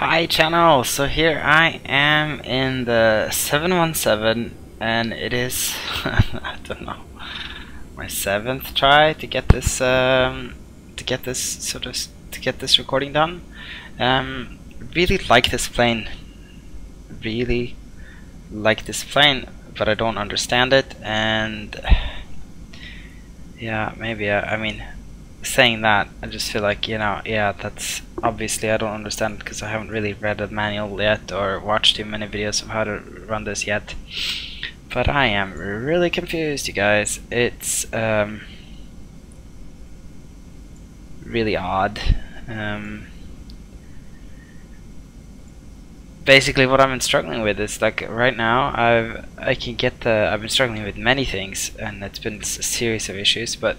Hi channel, so here I am in the 717 and it is I don't know, my 7th try to get this to get this recording done. Really like this plane. But I don't understand it, and yeah, maybe I mean, saying that, I just feel like, you know, yeah, that's obviously I don't understand it because I haven't really read a manual yet or watched too many videos of how to run this yet. But I am really confused, you guys. It's really odd. Basically, what I've been struggling with is, like, right now I've been struggling with many things, and it's been a series of issues, but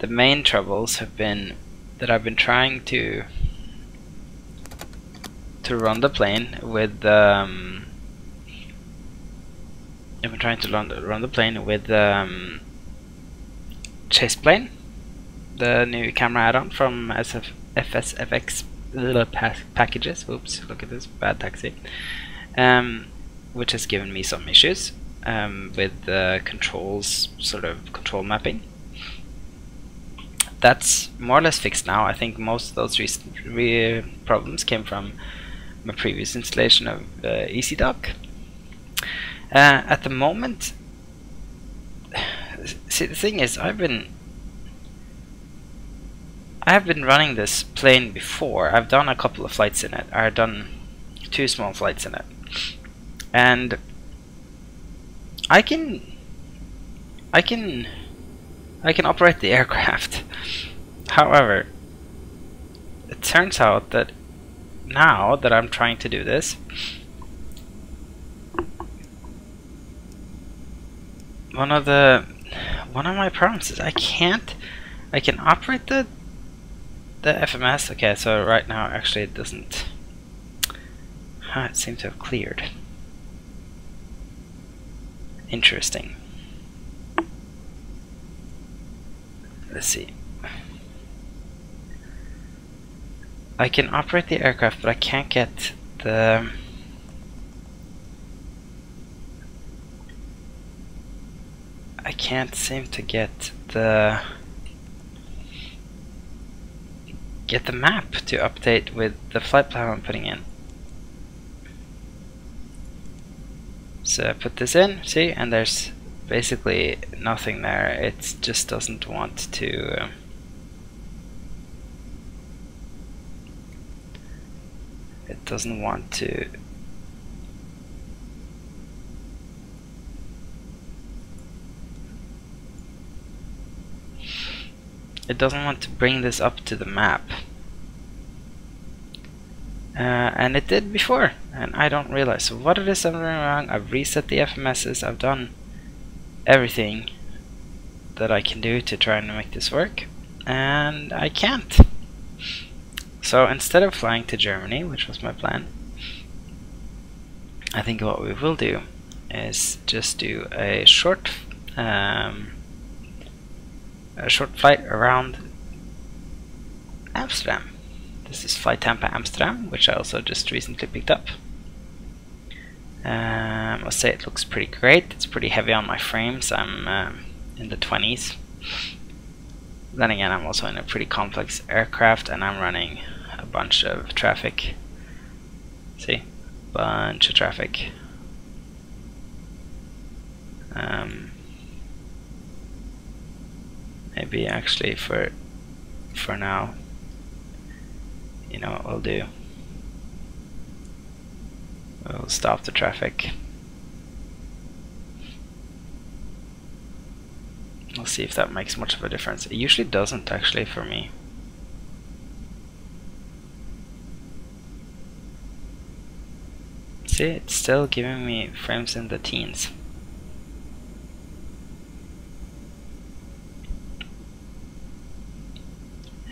the main troubles have been that I've been trying to run the plane with Chase Plane, the new camera add-on from SF FSFX little packages. Oops, look at this bad taxi. Which has given me some issues with the controls, control mapping. That's more or less fixed now. I think most of those recent problems came from my previous installation of EZDoc. At the moment, see, the thing is, I have been running this plane before. I've done a couple of flights in it. I've done 2 small flights in it, and I can operate the aircraft. However, it turns out that now that I'm trying to do this, one of my problems is I can operate the FMS. Okay, so right now actually it doesn't. It seems to have cleared. Interesting. Let's see. I can operate the aircraft, but I can't get the... I can't seem to get the... get the map to update with the flight plan I'm putting in. So I put this in, see, and there's basically nothing there. It just doesn't want to it doesn't want to bring this up to the map, and it did before, and I don't realize. So what it is I'm doing wrong. I've reset the FMSs, I've done everything that I can do to try and make this work, and I can't. So instead of flying to Germany, which was my plan, I think what we will do is just do a short flight around Amsterdam. This is Fly Tampa Amsterdam, which I also just recently picked up. I must say it looks pretty great. It's pretty heavy on my frames. I'm in the 20s. Then again, I'm also in a pretty complex aircraft, and I'm running a bunch of traffic. See? Bunch of traffic. Maybe actually for now, you know what we'll do. We'll stop the traffic. We'll see if that makes much of a difference. It usually doesn't, actually, for me. See, it's still giving me frames in the teens.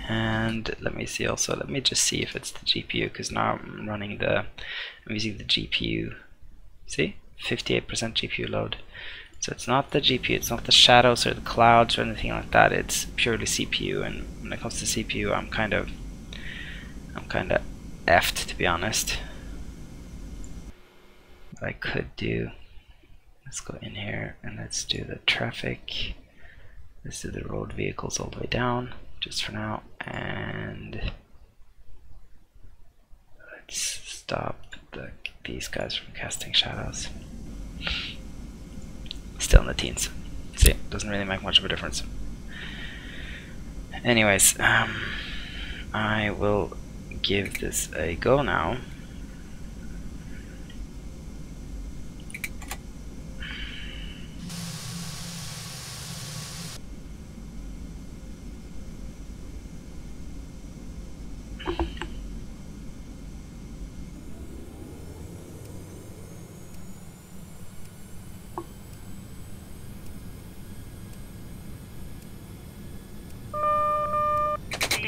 And let me see also, let me just see if it's the GPU, because now I'm using the GPU, see, 58% GPU load. So it's not the GPU, it's not the shadows or the clouds or anything like that, it's purely CPU. And when it comes to CPU, I'm kind of effed, to be honest. What I could do, let's go in here and let's do the traffic. Let's do the road vehicles all the way down, just for now, and let's stop these guys from casting shadows. Still in the teens. See, doesn't really make much of a difference. Anyways, I will give this a go now.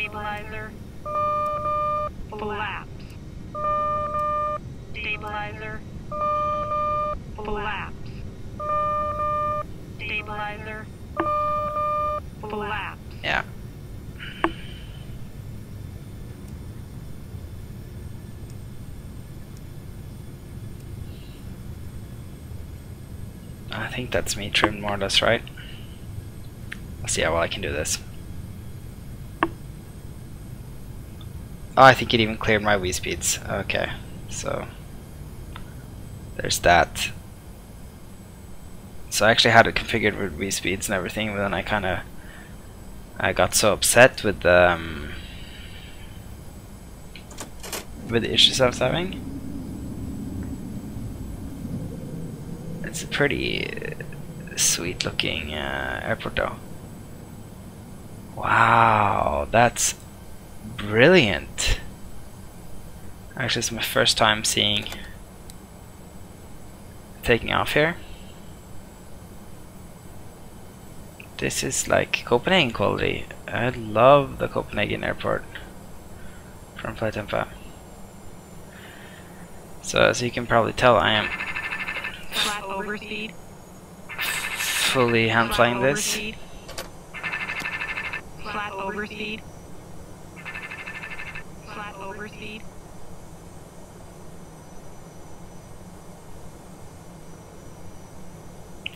Stabilizer. Flaps. Stabilizer. Flaps. Stabilizer. Flaps. Yeah. I think that's me trimmed more or less, right? Let's see how well I can do this. Oh, I think it even cleared my Wii speeds. Okay, so there's that. So I actually had it configured with Wii speeds and everything, but then I kind of got so upset with the issues I was having. It's a pretty sweet looking airport though. Wow, that's brilliant. Actually, it's my first time seeing taking off here. This is like Copenhagen quality. I love the Copenhagen airport from Fly Tampa. So as you can probably tell, I am fully hand flying this. Overspeed.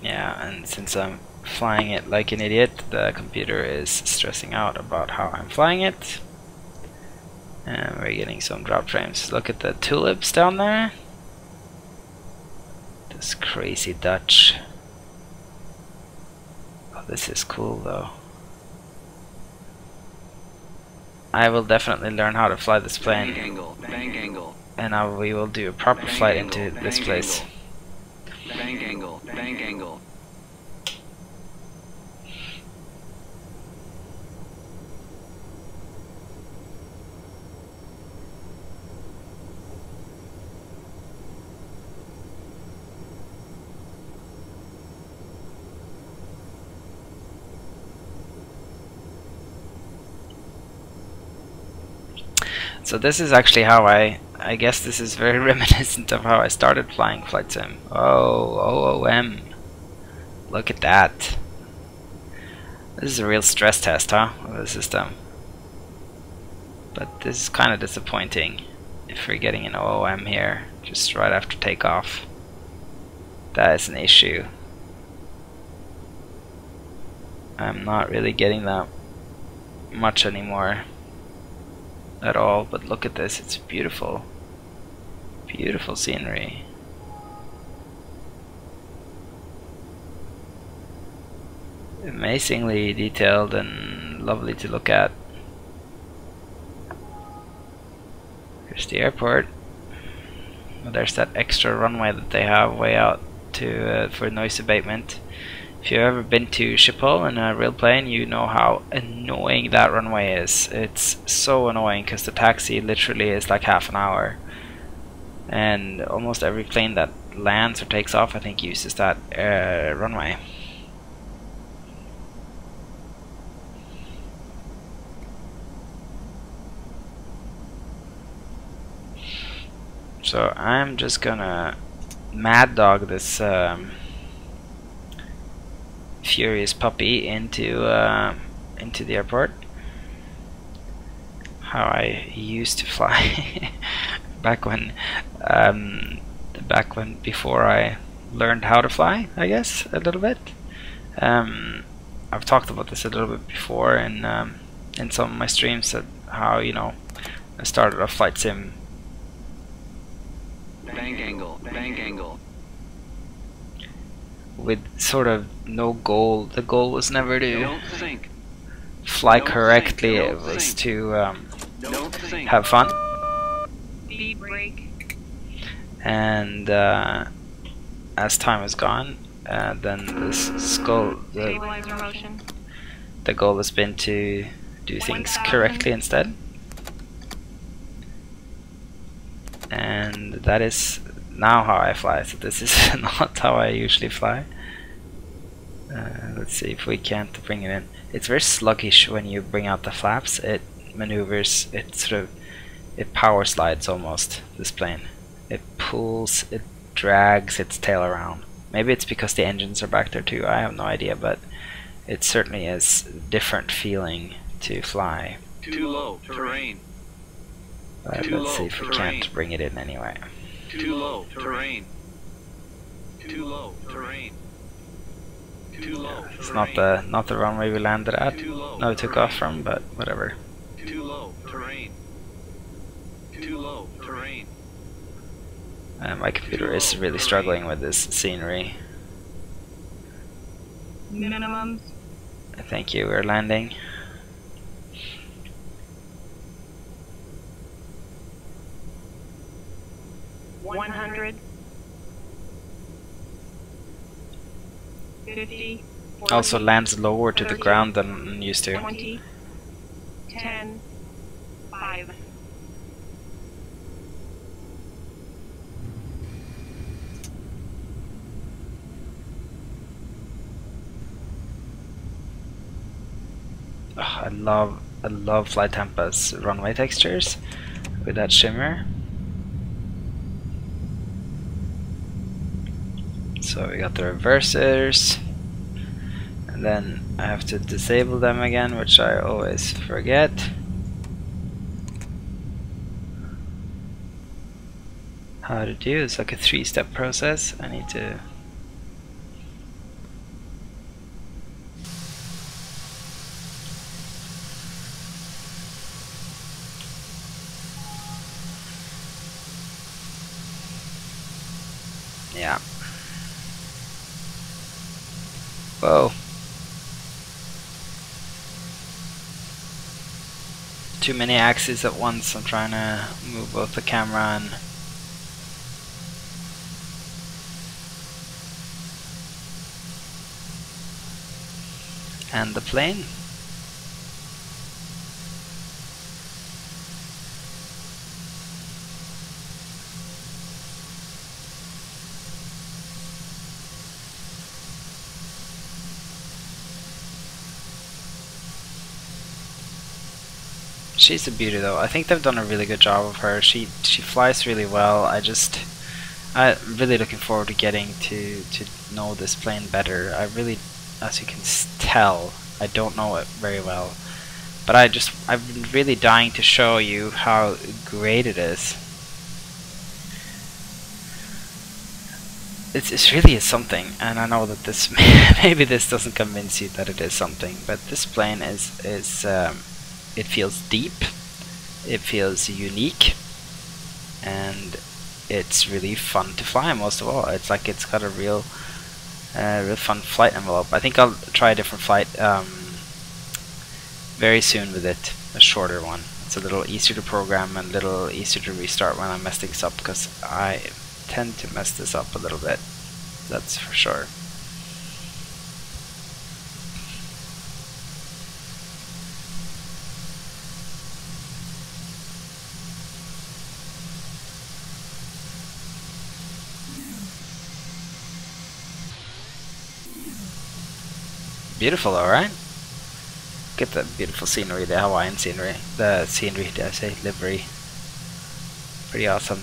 Yeah, and since I'm flying it like an idiot, the computer is stressing out about how I'm flying it. And we're getting some drop frames. Look at the tulips down there. This crazy Dutch. Oh, this is cool though. I will definitely learn how to fly this plane, and we will do a proper flight into this place. So this is actually how I guess this is very reminiscent of how I started flying Flight Sim. Oh, OOM. Look at that. This is a real stress test, huh, of the system. But this is kind of disappointing if we're getting an OOM here, just right after takeoff. That is an issue. I'm not really getting that much anymore. At all, but look at this, it's beautiful. Beautiful scenery. Amazingly detailed and lovely to look at. Here's the airport. Well, there's that extra runway that they have way out to for noise abatement. If you've ever been to Schiphol in a real plane, you know how annoying that runway is. It's so annoying because the taxi literally is like half an hour. And almost every plane that lands or takes off, I think, uses that runway. So I'm just gonna mad dog this furious puppy into the airport. how I used to fly back when before I learned how to fly, I guess, a little bit. I've talked about this a little bit before in some of my streams, that how, you know, I started a flight sim. Bank angle. With sort of no goal. The goal was never to fly correctly. It was to have fun. Speed break. And as time has gone, then this goal, the goal has been to do things correctly instead, and that is now how I fly. So this is not how I usually fly. Let's see if we can't bring it in. It's very sluggish when you bring out the flaps. It maneuvers. It sort of, it power slides almost. This plane, it pulls, it drags its tail around. Maybe it's because the engines are back there too. I have no idea, but it certainly is a different feeling to fly. Too low terrain. But let's see if we can't bring it in anyway. Too low terrain. Yeah, it's not the runway we landed at. No, it took off from, but whatever. Too low terrain. My computer is really struggling with this scenery. Minimums. Thank you. We're landing. $100. $50. Also lands lower to the ground than I'm used to. 20. 10. 5. Oh, I love Fly Tampa's runway textures with that shimmer. So we got the reversers, and then I have to disable them again, which I always forget. How to do? It's like a three-step process. I need to. Yeah. Whoa. Too many axes at once. I'm trying to move both the camera and the plane. She's a beauty, though. I think they've done a really good job of her. She flies really well. I'm really looking forward to getting to know this plane better. I really, as you can tell, I don't know it very well, but I've been really dying to show you how great it is. It's really is something, and I know that this maybe this doesn't convince you that it is something, but this plane is. It feels deep, it feels unique, and it's really fun to fly. Most of all, it's like it's got a real fun flight envelope. I think I'll try a different flight very soon with it, a shorter one. It's a little easier to program and a little easier to restart when I mess things up, because I tend to mess this up a little bit, that's for sure. Beautiful, though, right? Look at the beautiful scenery, the Hawaiian scenery. The scenery, did I say? Livery. Pretty awesome.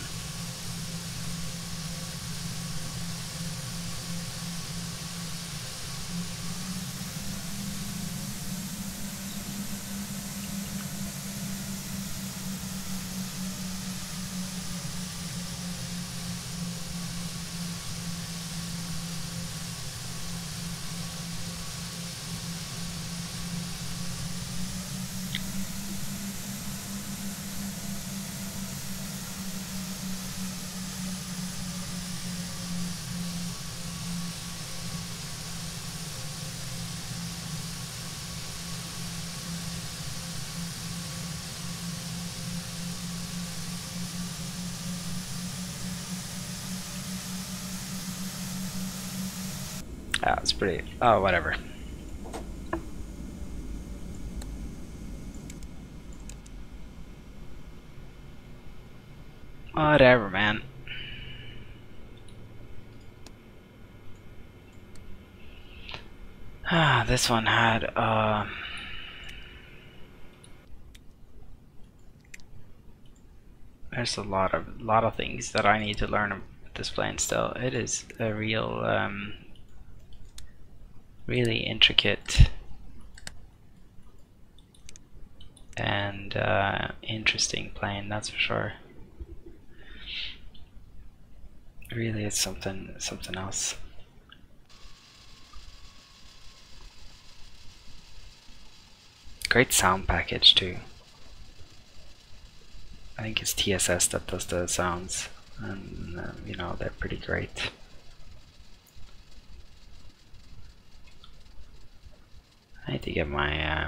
It's pretty. Oh, whatever. Whatever, man. Ah, this one had there's a lot of things that I need to learn about this plane still. It is a real really intricate and interesting plane, that's for sure. Really it's something else. Great sound package too. I think it's TSS that does the sounds, and you know, they're pretty great. I need to get my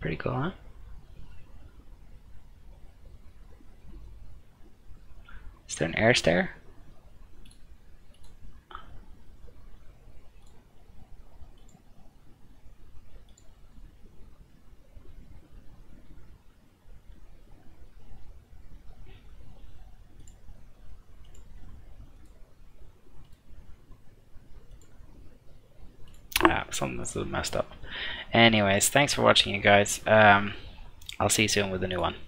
pretty cool, huh? Is there an air stair? Something that's a little messed up. Anyways, thanks for watching, you guys. I'll see you soon with a new one.